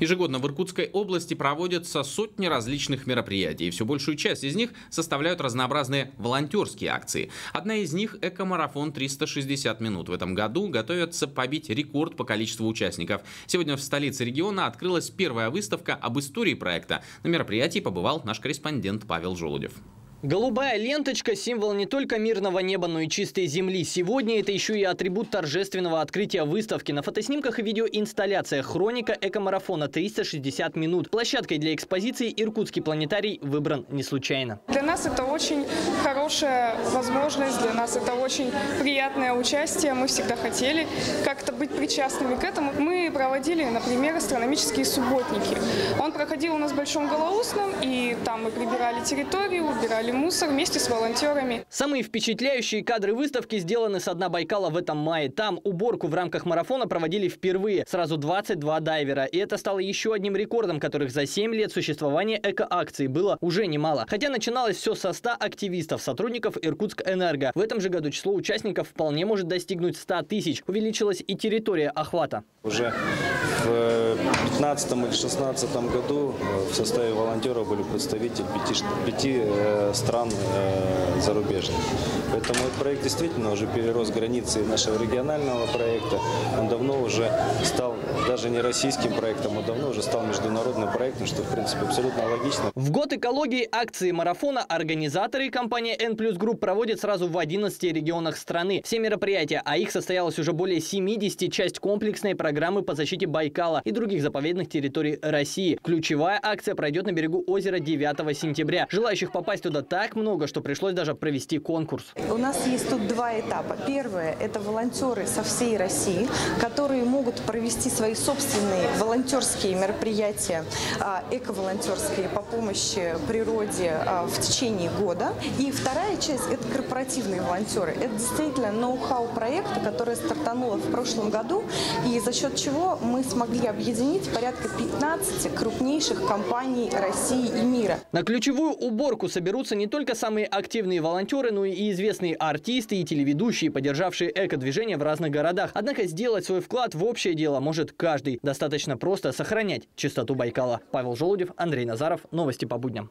Ежегодно в Иркутской области проводятся сотни различных мероприятий. Всю большую часть из них составляют разнообразные волонтерские акции. Одна из них – «Экомарафон 360 минут». В этом году готовятся побить рекорд по количеству участников. Сегодня в столице региона открылась первая выставка об истории проекта. На мероприятии побывал наш корреспондент Павел Желудев. Голубая ленточка – символ не только мирного неба, но и чистой земли. Сегодня это еще и атрибут торжественного открытия выставки. На фотоснимках и видеоинсталляция «Хроника экомарафона 360 минут». Площадкой для экспозиции иркутский планетарий выбран не случайно. Для нас это очень хорошая возможность, для нас это очень приятное участие. Мы всегда хотели как-то быть причастными к этому. Мы проводили, например, астрономические субботники. Он проходил у нас в Большом Голоустном, и там мы прибирали территорию, убирали мусор вместе с волонтерами. Самые впечатляющие кадры выставки сделаны со дна Байкала в этом мае. Там уборку в рамках марафона проводили впервые. Сразу 22 дайвера. И это стало еще одним рекордом, которых за 7 лет существования эко-акции было уже немало. Хотя начиналось все со 100 активистов, сотрудников Иркутскэнерго. В этом же году число участников вполне может достигнуть 100 тысяч. Увеличилась и территория охвата. Уже в 2015 или 2016 году в составе волонтеров были представители 5 стран зарубежных. Поэтому этот проект действительно уже перерос границы нашего регионального проекта. Он давно уже стал даже не российским проектом, он давно уже стал международным проектом, что в принципе абсолютно логично. В год экологии акции марафона организаторы компании En+Group проводят сразу в 11 регионах страны. Все мероприятия, а их состоялось уже более 70, часть комплексной программы по защите Байкала и других заповедных территорий России. Ключевая акция пройдет на берегу озера 9 сентября. Желающих попасть туда так много, что пришлось даже провести конкурс. У нас есть тут два этапа. Первое – это волонтеры со всей России, которые могут провести свои собственные волонтерские мероприятия, эко-волонтерские по помощи природе в течение года. И вторая часть – это корпоративные волонтеры. Это действительно ноу-хау проекта, который стартануло в прошлом году, и за счет чего мы смогли объединить порядка 15 крупнейших компаний России и мира. На ключевую уборку соберутся не только самые активные волонтеры, но и известные артисты и телеведущие, поддержавшие эко-движение в разных городах. Однако сделать свой вклад в общее дело может каждый. Достаточно просто сохранять чистоту Байкала. Павел Желудев, Андрей Назаров. Новости по будням.